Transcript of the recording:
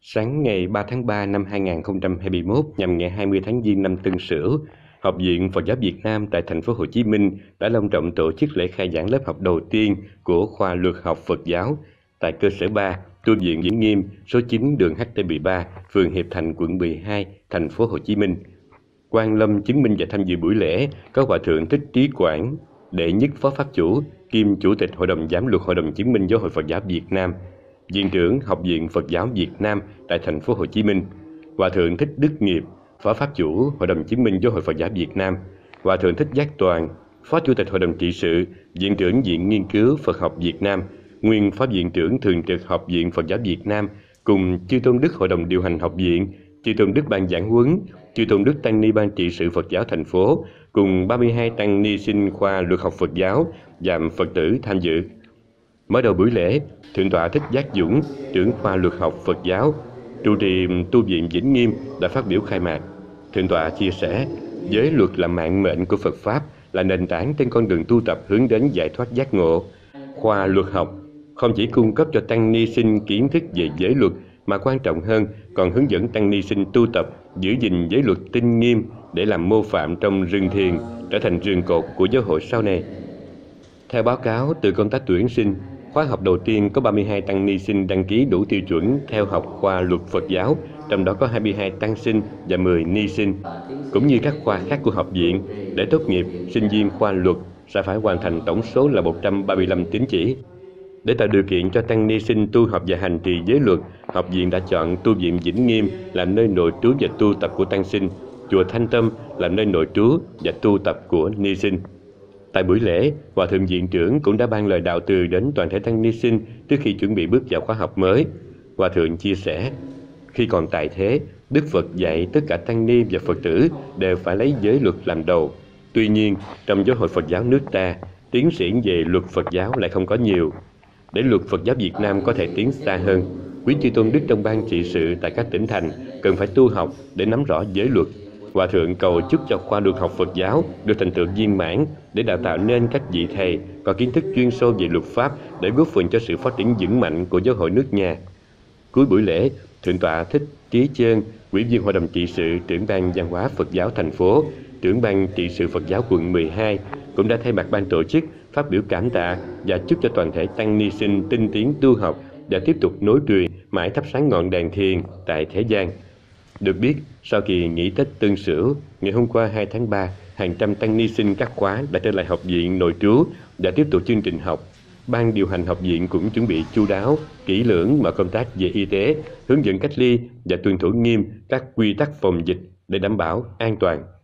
Sáng ngày 3 tháng 3 năm 2021 nhằm ngày 20 tháng Giêng năm Tân Sửu, Học viện Phật giáo Việt Nam tại thành phố Hồ Chí Minh đã long trọng tổ chức lễ khai giảng lớp học đầu tiên của Khoa Luật học Phật giáo tại cơ sở 3, Tu viện Vĩnh Nghiêm, số 9 đường HT13, phường Hiệp Thành, quận 12, thành phố Hồ Chí Minh. Quan lâm chứng minh và tham dự buổi lễ có Hòa thượng Thích Trí Quảng, đệ nhất phó pháp chủ, kiêm chủ tịch Hội đồng Giám mục Hội đồng Chứng minh Giáo hội Phật giáo Việt Nam, viện trưởng Học viện Phật giáo Việt Nam tại thành phố Hồ Chí Minh, Hòa thượng Thích Đức Nghiệp, phó pháp chủ Hội đồng Chứng minh Giáo hội Phật giáo Việt Nam, Hòa thượng Thích Giác Toàn, phó chủ tịch Hội đồng trị sự, viện trưởng Viện Nghiên cứu Phật học Việt Nam, nguyên phó viện trưởng thường trực Học viện Phật giáo Việt Nam, cùng chư tôn đức Hội đồng điều hành học viện, chư tôn đức ban giảng huấn, chư tôn đức tăng ni ban trị sự Phật giáo thành phố, cùng 32 tăng ni sinh khoa luật học Phật giáo và Phật tử tham dự. Mở đầu buổi lễ, Thượng tọa Thích Giác Dũng, trưởng khoa luật học Phật giáo, trụ trì Tu viện Vĩnh Nghiêm đã phát biểu khai mạc. Thượng tọa chia sẻ, giới luật là mạng mệnh của Phật Pháp, là nền tảng trên con đường tu tập hướng đến giải thoát giác ngộ. Khoa luật học không chỉ cung cấp cho tăng ni sinh kiến thức về giới luật, mà quan trọng hơn còn hướng dẫn tăng ni sinh tu tập, giữ gìn giới luật tinh nghiêm để làm mô phạm trong rừng thiền, trở thành rường cột của giáo hội sau này. Theo báo cáo từ công tác tuyển sinh, khóa học đầu tiên có 32 tăng ni sinh đăng ký đủ tiêu chuẩn theo học khoa luật Phật giáo, trong đó có 22 tăng sinh và 10 ni sinh, cũng như các khoa khác của học viện. Để tốt nghiệp, sinh viên khoa luật sẽ phải hoàn thành tổng số là 135 tín chỉ. Để tạo điều kiện cho tăng ni sinh tu học và hành trì giới luật, học viện đã chọn Tu viện Vĩnh Nghiêm làm nơi nội trú và tu tập của tăng sinh, chùa Thanh Tâm làm nơi nội trú và tu tập của ni sinh. Tại buổi lễ, Hòa thượng viện trưởng cũng đã ban lời đạo từ đến toàn thể tăng ni sinh trước khi chuẩn bị bước vào khóa học mới. Hòa thượng chia sẻ, khi còn tại thế, Đức Phật dạy tất cả tăng ni và Phật tử đều phải lấy giới luật làm đầu. Tuy nhiên, trong giáo hội Phật giáo nước ta, tiến sĩ về luật Phật giáo lại không có nhiều. Để luật Phật giáo Việt Nam có thể tiến xa hơn, quý chư tôn đức trong ban trị sự tại các tỉnh thành cần phải tu học để nắm rõ giới luật. Hòa thượng cầu chúc cho khoa luật học Phật giáo được thành tựu viên mãn để đào tạo nên các vị thầy có kiến thức chuyên sâu về luật pháp để góp phần cho sự phát triển vững mạnh của giáo hội nước nhà. Cuối buổi lễ, Thượng tọa Thích Trí Trơn, Ủy viên Hội đồng trị sự, trưởng ban văn hóa Phật giáo thành phố, trưởng ban trị sự Phật giáo quận 12 cũng đã thay mặt ban tổ chức phát biểu cảm tạ và chúc cho toàn thể tăng ni sinh tinh tiến tu học và tiếp tục nối truyền mãi thắp sáng ngọn đèn thiền tại thế gian. Được biết, sau kỳ nghỉ Tết Tân Sửu, ngày hôm qua 2 tháng 3, hàng trăm tăng ni sinh các khóa đã trở lại học viện nội trú và tiếp tục chương trình học. Ban điều hành học viện cũng chuẩn bị chu đáo, kỹ lưỡng mọi công tác về y tế, hướng dẫn cách ly và tuân thủ nghiêm các quy tắc phòng dịch để đảm bảo an toàn.